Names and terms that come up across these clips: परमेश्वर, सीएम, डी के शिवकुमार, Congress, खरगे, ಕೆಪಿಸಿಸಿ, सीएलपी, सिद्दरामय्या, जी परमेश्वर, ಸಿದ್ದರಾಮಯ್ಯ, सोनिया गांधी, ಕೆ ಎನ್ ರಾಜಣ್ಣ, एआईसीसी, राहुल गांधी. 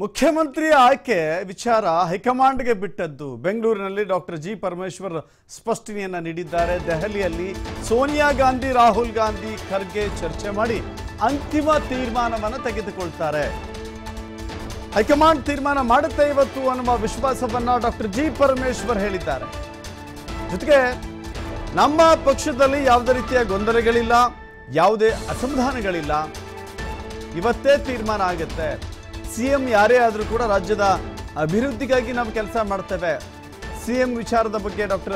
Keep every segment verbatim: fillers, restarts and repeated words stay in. मुख्यमंत्री आय्के विचार हाईकमांड के बिट्टद्दु बेंगलूरिनल्ली डॉक्टर जी परमेश्वर स्पष्टनेयन्न नीडिद्दारे। देहलियल्ली सोनिया गांधी राहुल गांधी खरगे चर्चे माडि अंतिम तीर्मानवन्न तेगेदुकोळ्ळुत्तारे। हाईकमांड तीर्माना माडुत्ते इवत्तु अन्नुव विश्वासवन्न डॉक्टर जी परमेश्वर हेळिद्दारे। जोतेगे नम्म पक्षदल्ली यावुदे रीतिय गोंदलगळिल्ल यावुदे असमाधानगळिल्ल इवत्ते तीर्माना आगुत्ते। सीएम यारे आदरू कूड़ा राज्यद अभिवृद्धिगागि नावु केलस माड्तेवे। सीएम विचारद बग्गे डॉक्टर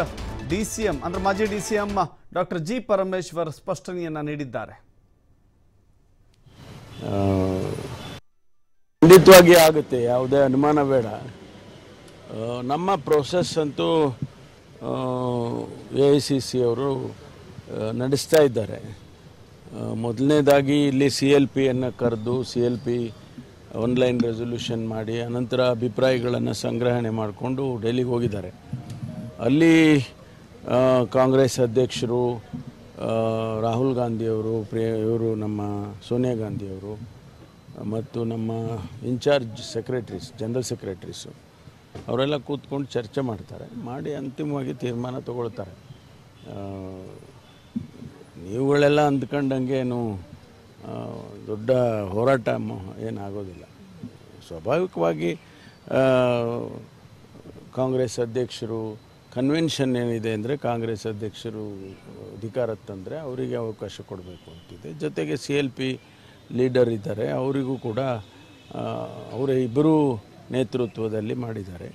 डी सीएम अंद्रे माजी डी सीएम डॉक्टर जी परमेश्वर स्पष्टनेयन्न नीडिद्दारे। खंडितवागि आगुत्ते, यावुदे अनुमान बेड। नम्म प्रोसेस अंतु एआईसीसी अवरु नडेस्ता इद्दारे। मोदलनेदागि इल्ली सीएलपी अन्न करेदु सीएलपी ऑनलाइन रेसोल्यूशन माडि अनंतर अभिप्रायगळन्नु संग्रहणे माडिकोंडु डेल्लिगे होगिद्दारे। अल्ली कांग्रेस अध्यक्षरु राहुल गांधी अवरु इवरु नम्म सोनिया गांधी अवरु मत्तु नम्म इन्चार्ज सेक्रेटरीस जनरल सेक्रेटरीस अवरेल्ल कूत्कोंडु चर्चे माड्तारे। माडि अंतिमवागि तीर्माना तगोळ्ळुत्तारे। नीवुगळेल्ल अंद्कंडंगेनु ದೊಡ್ಡ ಹೋರಾಟ ಏನಾಗೋದಿಲ್ಲ। ಸ್ವಾಭಾವಿಕವಾಗಿ ಕಾಂಗ್ರೆಸ್ ಅಧ್ಯಕ್ಷರು ಕನ್ವೆನ್ಷನ್ ಏನಿದೆ ಅಂದರೆ ಕಾಂಗ್ರೆಸ್ ಅಧ್ಯಕ್ಷರು ಅಧಿಕಾರ ತಂದರೆ ಅವರಿಗೆ ಅವಕಾಶ ಕೊಡಬೇಕು ಅಂತಿದೆ। ಜೊತೆಗೆ ಸಿ ಎಲ್ ಪಿ ಲೀಡರ್ ಇದ್ದಾರೆ, ಅವರಿಗೂ ಕೂಡ ಅವರ ಇಬ್ಬರು ನೇತೃತ್ವದಲ್ಲಿ ಮಾಡಿದ್ದಾರೆ,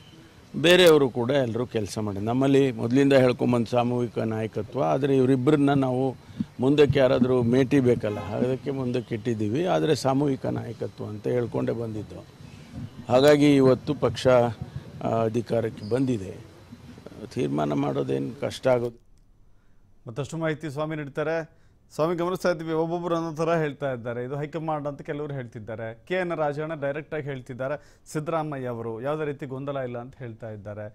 ಬೇರೆಯವರು ಕೂಡ ಎಲ್ಲರೂ ಕೆಲಸ ಮಾಡಿ ನಮ್ಮಲ್ಲಿ ಮೊದಲಿಂದ ಹೇಳ್ಕೊಂಬಂದು ಸಾಮೂಹಿಕ ನಾಯಕತ್ವ. ಆದರೆ ಇವರಿಬ್ಬರನ್ನ ನಾವು ಮುಂದಕ್ಕೆ ಯಾರಾದರೂ ಮೇಟಿ ಬೇಕಲ್ಲ, ಅದಕ್ಕೆ ಮುಂದಕ್ಕೆ ಇಟ್ಟಿದ್ದೀವಿ. ಆದರೆ ಸಾಮೂಹಿಕ ನಾಯಕತ್ವ ಅಂತ ಹೇಳ್ಕೊಂಡೆ ಬಂದಿದ್ದು, ಹಾಗಾಗಿ ಇವತ್ತು ಪಕ್ಷ ಅಧಿಕಾರಕ್ಕೆ ಬಂದಿದೆ. ತೀರ್ಮಾನ ಮಾಡೋದೇನು ಕಷ್ಟ ಆಗೋದು. ಮತ್ತಷ್ಟು ಮಾಹಿತಿ ಸ್ವಾಮಿ ನೀಡ್ತಾರೆ. ಸ್ವಾಮಿ, ಗಮನಿಸ್ತಾ ಇದ್ದೀವಿ ಒಬ್ಬೊಬ್ಬರು ಅನ್ನೋ ಥರ ಹೇಳ್ತಾ ಇದ್ದಾರೆ. ಇದು ಹೈಕಮಾಂಡ್ ಅಂತ ಕೆಲವರು ಹೇಳ್ತಿದ್ದಾರೆ, ಕೆ ಎನ್ ರಾಜಣ್ಣ ಡೈರೆಕ್ಟಾಗಿ ಹೇಳ್ತಿದ್ದಾರೆ, ಸಿದ್ದರಾಮಯ್ಯ ಅವರು ಯಾವುದೇ ರೀತಿ ಗೊಂದಲ ಇಲ್ಲ ಅಂತ ಹೇಳ್ತಾ ಇದ್ದಾರೆ.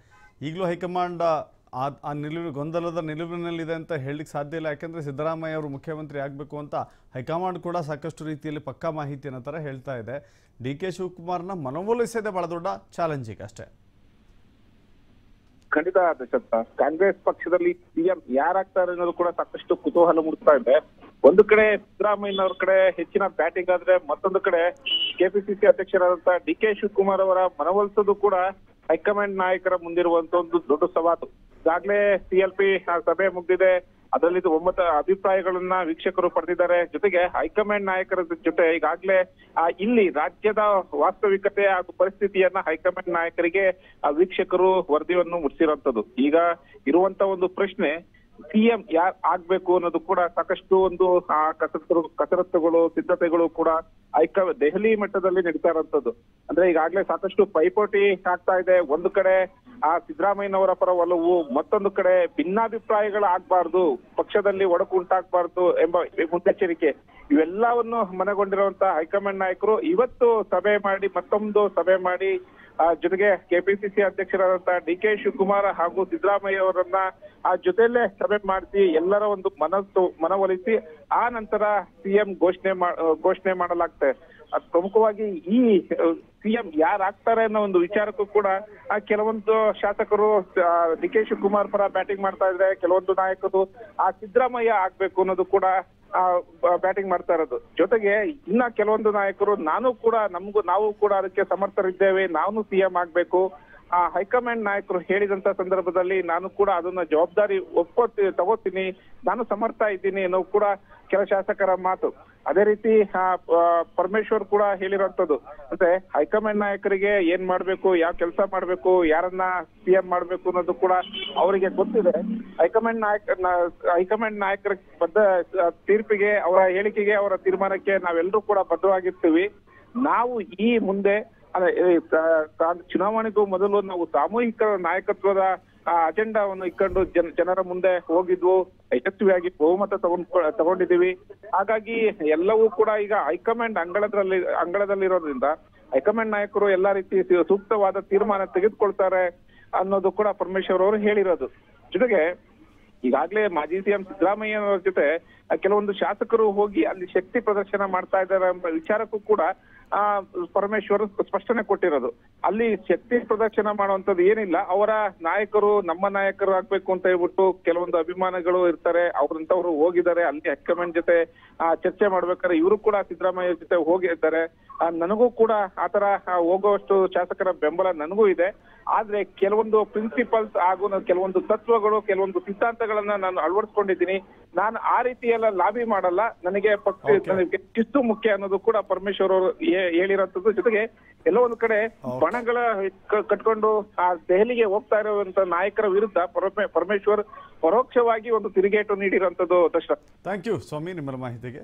ಈಗಲೂ ಹೈಕಮಾಂಡ್ ಆ ಆ ನಿಲುವು ಗೊಂದಲದ ನಿಲುವಿನಲ್ಲಿದೆ ಅಂತ ಹೇಳಲಿಕ್ಕೆ ಸಾಧ್ಯ ಇಲ್ಲ. ಯಾಕೆಂದರೆ ಸಿದ್ದರಾಮಯ್ಯ ಅವರು ಮುಖ್ಯಮಂತ್ರಿ ಆಗಬೇಕು ಅಂತ ಹೈಕಮಾಂಡ್ ಕೂಡ ಸಾಕಷ್ಟು ರೀತಿಯಲ್ಲಿ ಪಕ್ಕಾ ಮಾಹಿತಿ ಅನ್ನೋ ಥರ ಹೇಳ್ತಾ ಇದೆ. ಡಿ ಕೆ ಶಿವಕುಮಾರ್ನ ಮನವೊಲಿಸೋದೇ ಭಾಳ ದೊಡ್ಡ ಚಾಲೆಂಜ್ ಈಗಷ್ಟೇ. ಖಂಡಿತ ದಶರಥ, ಕಾಂಗ್ರೆಸ್ ಪಕ್ಷದಲ್ಲಿ ಸಿಎಂ ಯಾರಾಗ್ತಾರೆ ಅನ್ನೋದು ಕೂಡ ಸಾಕಷ್ಟು ಕುತೂಹಲ ಮೂಡ್ತಾ ಇದೆ. ಒಂದು ಕಡೆ ಸಿದ್ದರಾಮಯ್ಯನವ್ರ ಕಡೆ ಹೆಚ್ಚಿನ ಬ್ಯಾಟಿಂಗ್ ಆದ್ರೆ, ಮತ್ತೊಂದು ಕಡೆ ಕೆಪಿಸಿಸಿ ಅಧ್ಯಕ್ಷರಾದಂತಹ ಡಿ ಕೆ ಶಿವಕುಮಾರ್ ಅವರ ಮನವೊಲಿಸೋದು ಕೂಡ ಹೈಕಮಾಂಡ್ ನಾಯಕರ ಮುಂದಿರುವಂತ ಒಂದು ದೊಡ್ಡ ಸವಾಲು. ಈಗಾಗಲೇ ಸಿಎಲ್ಪಿ ಸಭೆ ಮುಗಿದಿದೆ, ಅದರಲ್ಲಿ ಒಂಬತ್ತು ಅಭಿಪ್ರಾಯಗಳನ್ನ ವೀಕ್ಷಕರು ಪಡೆದಿದ್ದಾರೆ. ಜೊತೆಗೆ ಹೈಕಮಾಂಡ್ ನಾಯಕರ ಜೊತೆ ಈಗಾಗಲೇ ಇಲ್ಲಿ ರಾಜ್ಯದ ವಾಸ್ತವಿಕತೆ ಹಾಗೂ ಪರಿಸ್ಥಿತಿಯನ್ನ ಹೈಕಮಾಂಡ್ ನಾಯಕರಿಗೆ ವೀಕ್ಷಕರು ವರದಿಯನ್ನು ಮುಟ್ಟಿಸಿರುವಂತದ್ದು. ಈಗ ಇರುವಂತ ಒಂದು ಪ್ರಶ್ನೆ, ಸಿಎಂ ಯಾರು ಆಗ್ಬೇಕು ಅನ್ನೋದು ಕೂಡ ಸಾಕಷ್ಟು ಒಂದು ಕಸರತ್ತು ಕಸರತ್ತುಗಳು ಸಿದ್ಧತೆಗಳು ಕೂಡ ಹೈಕ ದೆಹಲಿ ಮಟ್ಟದಲ್ಲಿ ನಡೀತಾ ಇರುವಂತದ್ದು. ಅಂದ್ರೆ ಈಗಾಗಲೇ ಸಾಕಷ್ಟು ಪೈಪೋಟಿ ಆಗ್ತಾ ಇದೆ. ಒಂದು ಕಡೆ ಆ ಸಿದ್ದರಾಮಯ್ಯನವರ ಪರ ಒಲವು, ಮತ್ತೊಂದು ಕಡೆ ಭಿನ್ನಾಭಿಪ್ರಾಯಗಳು ಆಗ್ಬಾರ್ದು, ಪಕ್ಷದಲ್ಲಿ ಒಡಕು ಉಂಟಾಗಬಾರ್ದು ಎಂಬ ಮುನ್ನೆಚ್ಚರಿಕೆ, ಇವೆಲ್ಲವನ್ನು ಮನಗೊಂಡಿರುವಂತಹ ಹೈಕಮಾಂಡ್ ನಾಯಕರು ಇವತ್ತು ಸಭೆ ಮಾಡಿ ಮತ್ತೊಂದು ಸಭೆ ಮಾಡಿ ಜೊತೆಗೆ ಕೆಪಿಸಿಸಿ ಅಧ್ಯಕ್ಷರಾದಂತಹ ಡಿ ಕೆ ಶಿವಕುಮಾರ್ ಹಾಗೂ ಸಿದ್ದರಾಮಯ್ಯ ಅವರನ್ನ ಆ ಜೊತೆಯಲ್ಲೇ ಸಭೆ ಮಾಡಿಸಿ ಎಲ್ಲರ ಒಂದು ಮನಸ್ಸು ಮನವೊಲಿಸಿ ಆ ನಂತರ ಸಿಎಂ ಘೋಷಣೆ ಘೋಷಣೆ ಮಾಡಲಾಗ್ತದೆ. ಪ್ರಮುಖವಾಗಿ ಈ ಸಿಎಂ ಯಾರಾಗ್ತಾರೆ ಅನ್ನೋ ಒಂದು ವಿಚಾರಕ್ಕೂ ಕೂಡ ಕೆಲವೊಂದು ಶಾಸಕರು ಡಿ ಕೆ ಶಿವಕುಮಾರ್ ಪರ ಬ್ಯಾಟಿಂಗ್ ಮಾಡ್ತಾ ಇದ್ರೆ, ಕೆಲವೊಂದು ನಾಯಕರು ಆ ಸಿದ್ದರಾಮಯ್ಯ ಆಗ್ಬೇಕು ಅನ್ನೋದು ಕೂಡ ಬ್ಯಾಟಿಂಗ್ ಮಾಡ್ತಾ ಇರೋದು. ಜೊತೆಗೆ ಇನ್ನ ಕೆಲವೊಂದು ನಾಯಕರು ನಾನು ಕೂಡ ನಮಗೂ ನಾವು ಕೂಡ ಅದಕ್ಕೆ ಸಮರ್ಥರಿದ್ದೇವೆ, ನಾನು ಸಿಎಂ ಆಗ್ಬೇಕು, ಆ ಹೈಕಮಾಂಡ್ ನಾಯಕರು ಹೇಳಿದಂತ ಸಂದರ್ಭದಲ್ಲಿ ನಾನು ಕೂಡ ಅದನ್ನ ಜವಾಬ್ದಾರಿ ಒಪ್ಕೋತಿ ತಗೋತೀನಿ, ನಾನು ಸಮರ್ಥ ಇದ್ದೀನಿ ಅನ್ನೋದು ಕೂಡ ಕೆಲ ಶಾಸಕರ ಮಾತು. ಅದೇ ರೀತಿ ಪರಮೇಶ್ವರ್ ಕೂಡ ಹೇಳಿರುವಂತದ್ದು, ಅಂದ್ರೆ ಹೈಕಮಾಂಡ್ ನಾಯಕರಿಗೆ ಏನ್ ಮಾಡ್ಬೇಕು, ಯಾವ ಕೆಲಸ ಮಾಡ್ಬೇಕು, ಯಾರನ್ನ ಸಿಎಂ ಮಾಡ್ಬೇಕು ಅನ್ನೋದು ಕೂಡ ಅವರಿಗೆ ಗೊತ್ತಿದೆ. ಹೈಕಮಾಂಡ್ ನಾಯಕ ಹೈಕಮಾಂಡ್ ನಾಯಕರ ಬದ್ಧ ತೀರ್ಪಿಗೆ, ಅವರ ಹೇಳಿಕೆಗೆ, ಅವರ ತೀರ್ಮಾನಕ್ಕೆ ನಾವೆಲ್ಲರೂ ಕೂಡ ಬದ್ಧವಾಗಿರ್ತೀವಿ. ನಾವು ಈ ಮುಂದೆ ಚುನಾವಣೆಗೂ ಮೊದಲು ನಾವು ಸಾಮೂಹಿಕ ನಾಯಕತ್ವದ ಅಜೆಂಡಾವನ್ನು ಇಟ್ಕೊಂಡು ಜನ ಜನರ ಮುಂದೆ ಹೋಗಿದ್ವು, ಯಶಸ್ವಿಯಾಗಿ ಬಹುಮತ ತಗೊಂಡ್ ತಗೊಂಡಿದ್ದೀವಿ. ಹಾಗಾಗಿ ಎಲ್ಲವೂ ಕೂಡ ಈಗ ಹೈಕಮಾಂಡ್ ಅಂಗಳದಲ್ಲಿ ಅಂಗಳದಲ್ಲಿರೋದ್ರಿಂದ ಹೈಕಮಾಂಡ್ ನಾಯಕರು ಎಲ್ಲಾ ರೀತಿ ಸೂಕ್ತವಾದ ತೀರ್ಮಾನ ತೆಗೆದುಕೊಳ್ತಾರೆ ಅನ್ನೋದು ಕೂಡ ಪರಮೇಶ್ವರ್ ಅವರು ಹೇಳಿರೋದು. ಜೊತೆಗೆ ಈಗಾಗಲೇ ಮಾಜಿ ಸಿಎಂ ಸಿದ್ದರಾಮಯ್ಯನವರ ಜೊತೆ ಕೆಲವೊಂದು ಶಾಸಕರು ಹೋಗಿ ಅಲ್ಲಿ ಶಕ್ತಿ ಪ್ರದರ್ಶನ ಮಾಡ್ತಾ ಇದ್ದಾರೆ ಎಂಬ ವಿಚಾರಕ್ಕೂ ಕೂಡ परमेश्वर स्पष्टने कोट्टिरोदु अल्ली शक्ति प्रदर्शन ಮಾಡುವಂತದ್ದು ಏನಿಲ್ಲ ಅವರ ನಾಯಕರು ನಮ್ಮ ನಾಯಕರು ಆಗಬೇಕು ಅಂತ ಹೇಳ್ಬಿಟ್ಟು ಕೆಲವೊಂದು ಅಭಿಮಾನಗಳು ಇರ್ತಾರೆ ಅವರಂತವರು ಹೋಗಿದ್ದಾರೆ ಅಲ್ಲಿ ಹೈಕಮಾಂಡ್ ಜೊತೆ ಚರ್ಚೆ ಮಾಡಬೇಕಾದ್ರೆ ಇವರು ಕೂಡ ಸಿದ್ದರಾಮಯ್ಯ ಜೊತೆ ಹೋಗಿದ್ದಾರೆ ನನಗೂ ಕೂಡ ಆತರ ಹೋಗುವಷ್ಟು ಶಾಸಕರ ಬೆಂಬಲ ನನಗೂ ಇದೆ ಆದರೆ ಕೆಲವೊಂದು ಪ್ರಿನ್ಸಿಪಲ್ಸ್ ಹಾಗೂ ಕೆಲವೊಂದು ತತ್ವಗಳು ಕೆಲವೊಂದು ಸಿದ್ಧಾಂತಗಳನ್ನು ನಾನು ಅಳವಡಿಸಿಕೊಂಡಿದ್ದೀನಿ ನಾನು ಆ ರೀತಿ ಎಲ್ಲ ಲಾಬಿ ಮಾಡಲ್ಲ ನನಗೆ ಪಕ್ಷಕ್ಕೆ ಶಿಸ್ತು ಮುಖ್ಯ ಅನ್ನೋದು ಕೂಡ ಪರಮೇಶ್ವರ್ ಅವರು ಹೇಳಿರಂತದ್ದು ಜೊತೆಗೆ ಎಲ್ಲೋ ಒಂದು ಕಡೆ ಬಣಗಳ ಕಟ್ಕೊಂಡು ಆ ದೆಹಲಿಗೆ ಹೋಗ್ತಾ ಇರುವಂತ ನಾಯಕರ ವಿರುದ್ಧ ಪರಮೇಶ್ವರ್ ಪರೋಕ್ಷವಾಗಿ ಒಂದು ತಿರುಗೇಟು ನೀಡಿರುವಂತದ್ದು ದರ್ಶನ್. ಥ್ಯಾಂಕ್ ಯು ಸ್ವಾಮಿ ನಿಮ್ಮ ಮಾಹಿತಿಗೆ.